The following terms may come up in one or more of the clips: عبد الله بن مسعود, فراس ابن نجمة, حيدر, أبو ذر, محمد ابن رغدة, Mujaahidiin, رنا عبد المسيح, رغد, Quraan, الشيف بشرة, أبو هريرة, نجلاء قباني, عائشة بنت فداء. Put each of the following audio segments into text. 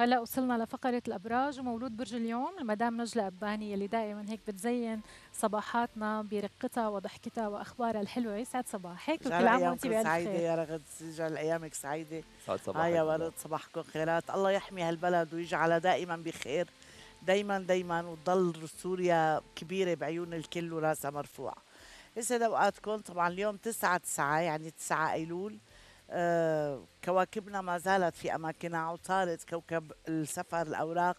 هلا وصلنا لفقرة الأبراج ومولود برج اليوم المدام نجلاء قباني اللي دائما هيك بتزين صباحاتنا برقتها وضحكتها وأخبارها الحلوة. يسعد صباحك وكل عام وأنت بألف خير. سعيدة يا رغد، يجعل أيامك سعيدة. يا ورد، صباحكم خيرات، الله يحمي هالبلد ويجعلها دائما بخير، دائما دائما، وتضل سوريا كبيرة بعيون الكل وراسها مرفوعة. يسعد أوقاتكم. طبعا اليوم 9/9 يعني 9 أيلول. كواكبنا ما زالت في أماكنها. عطارد كوكب السفر، الأوراق،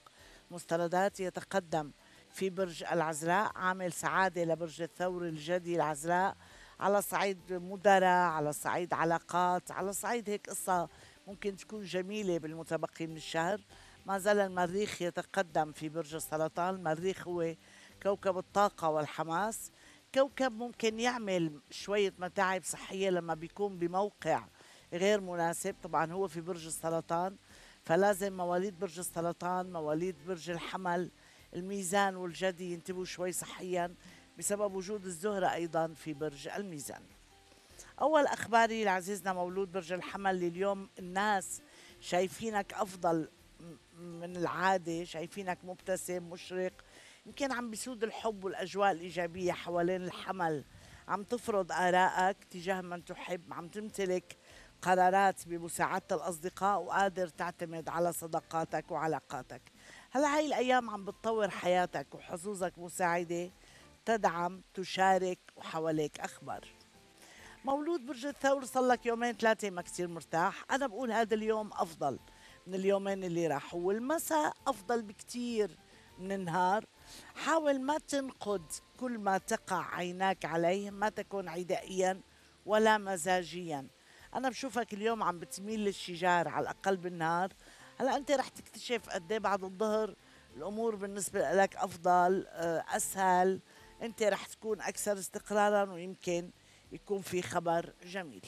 مستندات، يتقدم في برج العذراء، عامل سعادة لبرج الثور الجدي العذراء على صعيد مدراء، على صعيد علاقات، على صعيد هيك قصة ممكن تكون جميلة بالمتبقي من الشهر. ما زال المريخ يتقدم في برج السرطان. المريخ هو كوكب الطاقة والحماس، كوكب ممكن يعمل شوية متاعب صحية لما بيكون بموقع غير مناسب. طبعا هو في برج السرطان، فلازم مواليد برج السرطان، مواليد برج الحمل، الميزان والجدي ينتبهوا شوي صحيا بسبب وجود الزهرة أيضا في برج الميزان. أول أخباري لعزيزنا مولود برج الحمل لليوم، الناس شايفينك أفضل من العادة، شايفينك مبتسم مشرق، يمكن عم بيسود الحب والأجواء الإيجابية حوالين الحمل، عم تفرض آرائك تجاه من تحب، عم تمتلك قرارات بمساعدة الأصدقاء وقادر تعتمد على صداقاتك وعلاقاتك. هلا هاي الأيام عم بتطور حياتك وحظوظك مساعدة، تدعم، تشارك، وحواليك أخبار. مولود برج الثور صار لك يومين ثلاثة ما كثير مرتاح، أنا بقول هذا اليوم أفضل من اليومين اللي راحوا، والمساء أفضل بكثير من النهار. حاول ما تنقد كل ما تقع عيناك عليه، ما تكون عدائيا ولا مزاجيا. أنا بشوفك اليوم عم بتميل للشجار على الأقل بالنهار. هلا أنت رح تكتشف قد إيه بعد الظهر الأمور بالنسبة لك أفضل، أسهل، أنت رح تكون أكثر استقرارا ويمكن يكون في خبر جميل.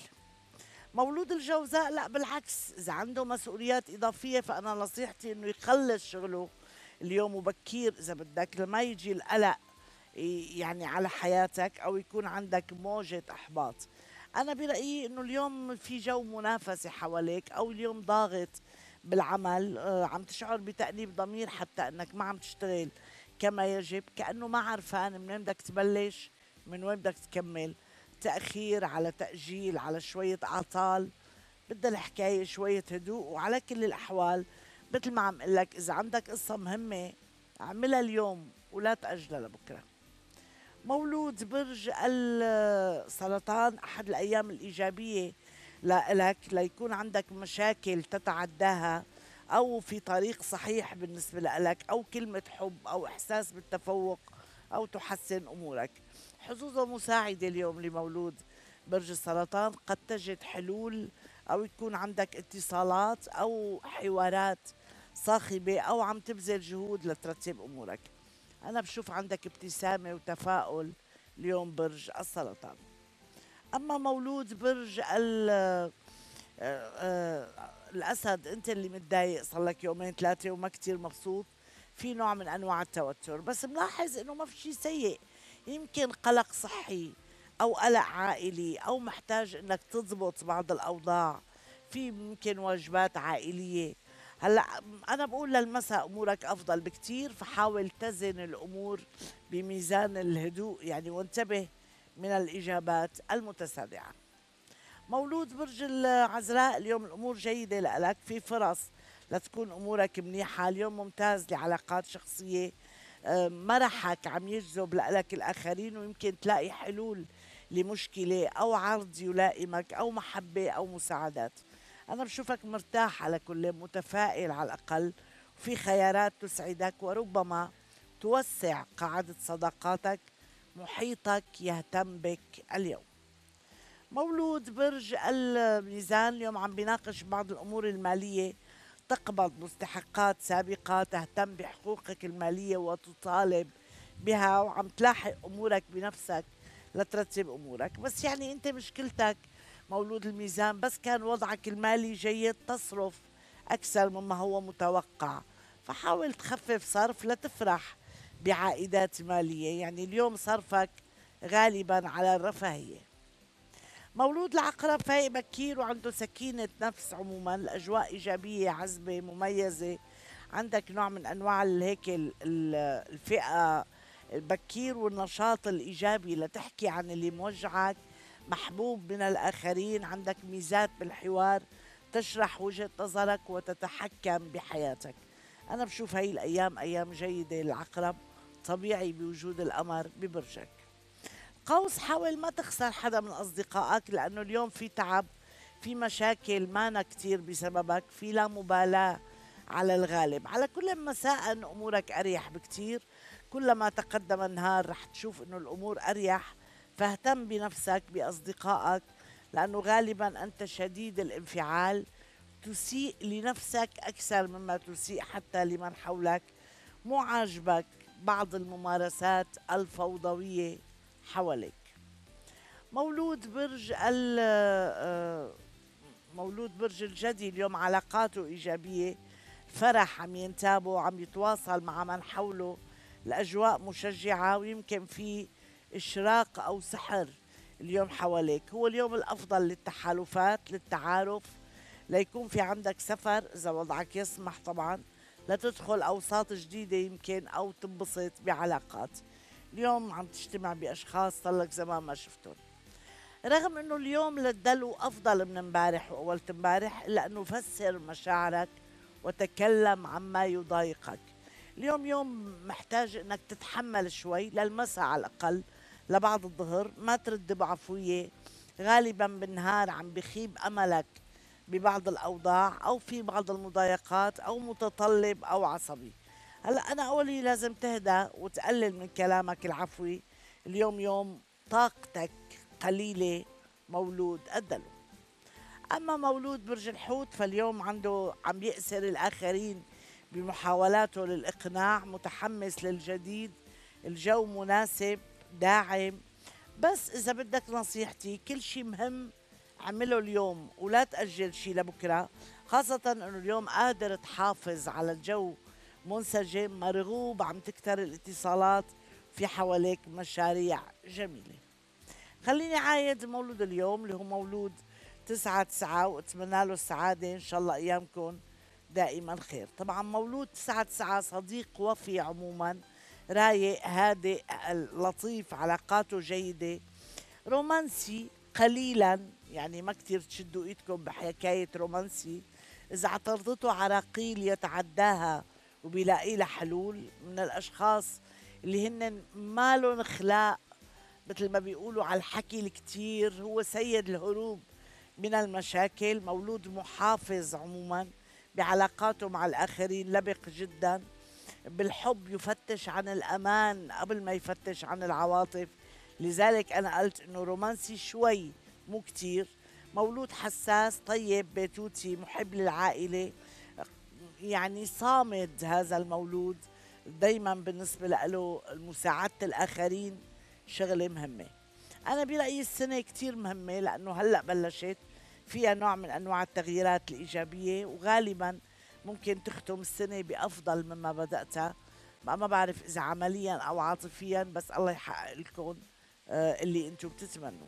مولود الجوزاء لا بالعكس، إذا عنده مسؤوليات إضافية فأنا نصيحتي إنه يخلص شغله اليوم وبكير إذا بدك، لما يجي القلق يعني على حياتك أو يكون عندك موجة إحباط. أنا برأيي إنه اليوم في جو منافسة حواليك، أو اليوم ضاغط بالعمل، عم تشعر بتأنيب ضمير حتى إنك ما عم تشتغل كما يجب، كأنه ما عرفان من وين بدك تبلش من وين بدك تكمل، تأخير على تأجيل على شوية أعطال، بدها الحكاية شوية هدوء. وعلى كل الأحوال مثل ما عم أقول لك، إذا عندك قصة مهمة اعملها اليوم ولا تأجلها لبكرة. مولود برج السرطان أحد الأيام الإيجابية لك ليكون عندك مشاكل تتعداها، أو في طريق صحيح بالنسبة لك، أو كلمة حب، أو إحساس بالتفوق، أو تحسن أمورك. حظوظه مساعدة اليوم لمولود برج السرطان، قد تجد حلول أو يكون عندك اتصالات أو حوارات صاخبة، أو عم تبذل جهود لترتيب أمورك. أنا بشوف عندك ابتسامة وتفاؤل اليوم برج السرطان. أما مولود برج الأسد، أنت اللي متضايق صار لك يومين ثلاثة وما كتير مبسوط، في نوع من أنواع التوتر، بس ملاحظ إنه ما في شيء سيء، يمكن قلق صحي أو قلق عائلي، أو محتاج إنك تضبط بعض الأوضاع، في ممكن واجبات عائلية. هلا أنا بقول للمساء أمورك أفضل بكتير، فحاول تزن الأمور بميزان الهدوء يعني، وانتبه من الإجابات المتسارعة. مولود برج العذراء اليوم الأمور جيدة لك، في فرص لتكون أمورك منيحة، اليوم ممتاز لعلاقات شخصية، مرحك عم يجذب لك الآخرين، ويمكن تلاقي حلول لمشكلة أو عرض يلائمك أو محبة أو مساعدات. أنا بشوفك مرتاح على كل، متفائل على الأقل، وفي خيارات تسعدك وربما توسع قاعدة صداقاتك، محيطك يهتم بك اليوم. مولود برج الميزان اليوم عم بيناقش بعض الأمور المالية، تقبض مستحقات سابقة، تهتم بحقوقك المالية وتطالب بها، وعم تلاحق أمورك بنفسك لترتب أمورك. بس يعني أنت مشكلتك مولود الميزان، بس كان وضعك المالي جيد، تصرف أكثر مما هو متوقع، فحاول تخفف صرف لتفرح بعائدات مالية، يعني اليوم صرفك غالبا على الرفاهية. مولود العقرب فايق بكير وعنده سكينة نفس عموما، الأجواء إيجابية، عزبة مميزة، عندك نوع من انواع هيك الفئه البكير والنشاط الايجابي لتحكي عن اللي موجعك، محبوب من الاخرين، عندك ميزات بالحوار، تشرح وجهه نظرك وتتحكم بحياتك. انا بشوف هاي الايام ايام جيده للعقرب، طبيعي بوجود القمر ببرجك. قوس، حاول ما تخسر حدا من اصدقائك لانه اليوم في تعب، في مشاكل مانا كتير بسببك، في لا مبالاه على الغالب. على كل مساء امورك اريح بكتير، كلما تقدم النهار رح تشوف انه الامور اريح، فاهتم بنفسك باصدقائك لانه غالبا انت شديد الانفعال، تسيء لنفسك اكثر مما تسيء حتى لمن حولك. مو عاجبك بعض الممارسات الفوضويه حواليك. مولود برج الجدي اليوم علاقاته ايجابيه، فرح عم ينتابه، عم يتواصل مع من حوله، الاجواء مشجعه ويمكن في اشراق او سحر اليوم حواليك. هو اليوم الافضل للتحالفات، للتعارف، ليكون في عندك سفر اذا وضعك يسمح طبعا، لتدخل اوساط جديده يمكن او تنبسط بعلاقات. اليوم عم تجتمع باشخاص صار لك زمان ما شفتهم. رغم انه اليوم للدلو افضل من امبارح واول امبارح، الا انه فسر مشاعرك وتكلم عما يضايقك. اليوم يوم محتاج انك تتحمل شوي للمساء على الاقل، لبعض الظهر ما ترد بعفويه. غالبا بالنهار عم بخيب املك ببعض الاوضاع او في بعض المضايقات او متطلب او عصبي. هلا انا قولي لازم تهدى وتقلل من كلامك العفوي، اليوم يوم طاقتك قليله مولود الدلو. اما مولود برج الحوت فاليوم عنده عم يأسر الاخرين بمحاولاته للاقناع، متحمس للجديد، الجو مناسب داعم. بس اذا بدك نصيحتي، كل شيء مهم اعمله اليوم ولا تأجل شيء لبكره، خاصه انه اليوم قادر تحافظ على الجو منسجم مرغوب، عم تكتر الاتصالات، في حواليك مشاريع جميله. خليني عايد مولود اليوم اللي هو مولود 9/9 واتمنى له السعاده، ان شاء الله ايامكم دائما خير. طبعا مولود 9/9 صديق وفي عموما، رايق هادئ لطيف، علاقاته جيده، رومانسي قليلا، يعني ما كثير تشدوا ايدكم بحكايه رومانسي، اذا اعترضته عراقيل يتعداها وبيلاقي لها حلول، من الاشخاص اللي هن ما لهم اخلاق مثل ما بيقولوا على الحكي الكتير، هو سيد الهروب من المشاكل. مولود محافظ عموما بعلاقاته مع الآخرين، لبق جدا بالحب، يفتش عن الأمان قبل ما يفتش عن العواطف، لذلك أنا قلت أنه رومانسي شوي مو كتير. مولود حساس طيب بيتوتي محب للعائلة، يعني صامد هذا المولود، دايما بالنسبة له مساعدة الآخرين شغلة مهمة. أنا برأيي السنة كتير مهمة لأنه هلأ بلشت فيها نوع من أنواع التغييرات الإيجابية، وغالبا ممكن تختم السنة بأفضل مما بدأتها، ما بعرف إذا عمليا أو عاطفيا، بس الله يحقق لكم اللي أنتم بتتمنوا.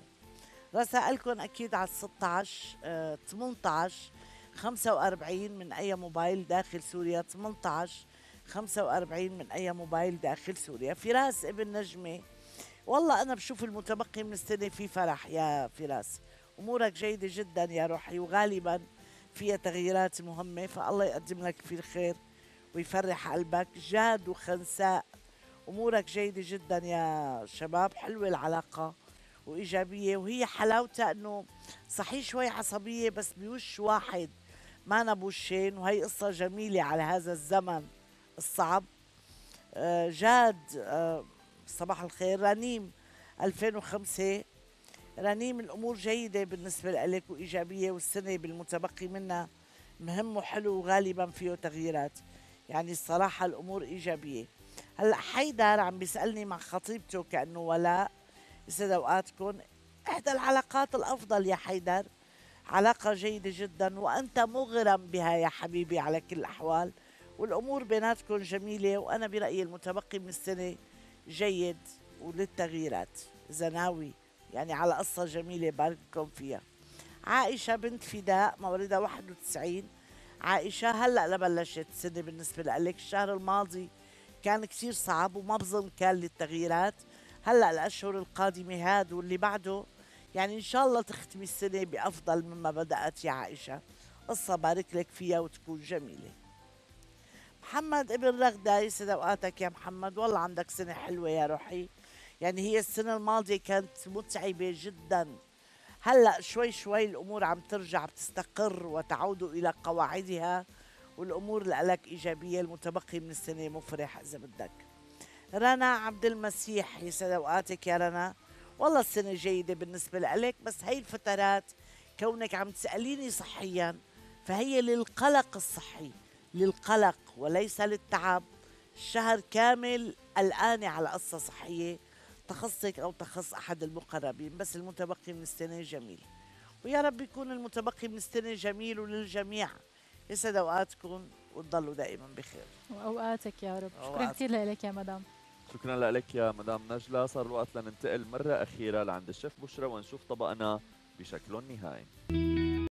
رسائلكم أكيد على 16 18 45 من أي موبايل داخل سوريا، 18 45 من أي موبايل داخل سوريا. فراس ابن نجمة، والله أنا بشوف المتبقي من السنة في فرح يا فراس، أمورك جيدة جدا يا روحي، وغالبا فيها تغييرات مهمة، فالله يقدم لك في الخير ويفرح قلبك. جاد وخنساء، أمورك جيدة جدا يا شباب، حلوة العلاقة وإيجابية، وهي حلاوتها أنه صحيح شوي عصبية بس بوش واحد ما أنا بوشين، وهي قصة جميلة على هذا الزمن الصعب. جاد، صباح الخير. رانيم 2005، رانيم الأمور جيدة بالنسبة لك وإيجابية، والسنة بالمتبقي منها مهم وحلو وغالبا فيه تغييرات، يعني الصراحة الأمور إيجابية. هلأ حيدر عم بيسألني مع خطيبته كأنه ولاء، يسعد أوقاتكم، إحدى العلاقات الأفضل يا حيدر، علاقة جيدة جدا وأنت مغرم بها يا حبيبي على كل الأحوال، والأمور بيناتكم جميلة، وأنا برأيي المتبقي من السنة جيد وللتغييرات، زناوي يعني على قصة جميلة بارككم فيها. عائشة بنت فداء مواليدها 91، عائشة هلأ لبلشت السنة بالنسبة لك، الشهر الماضي كان كثير صعب وما بظن كان للتغييرات، هلأ الأشهر القادمة هاد واللي بعده يعني إن شاء الله تختمي السنة بأفضل مما بدأت يا عائشة، قصة بارك لك فيها وتكون جميلة. محمد ابن رغدة، يسعد اوقاتك يا محمد، والله عندك سنة حلوة يا روحي، يعني هي السنة الماضية كانت متعبة جدا، هلأ شوي شوي الأمور عم ترجع بتستقر وتعود إلى قواعدها، والأمور اللي لك إيجابية، المتبقي من السنة مفرح إذا بدك. رنا عبد المسيح، يسعد اوقاتك يا رنا، والله السنة جيدة بالنسبة لك، بس هي الفترات كونك عم تسأليني صحيا فهي للقلق الصحي، للقلق وليس للتعب، الشهر كامل قلقانة على قصة صحية تخصك أو تخص أحد المقربين، بس المتبقي من السنة جميل، ويا رب يكون المتبقي من السنة جميل وللجميع. يسعد أوقاتكم وتضلوا دائما بخير. وأوقاتك يا رب. شكرا كثير لك يا مدام. شكرا لك يا مدام نجلاء. صار الوقت لننتقل مرة أخيرة لعند الشيف بشرة ونشوف طبقنا بشكله النهائي.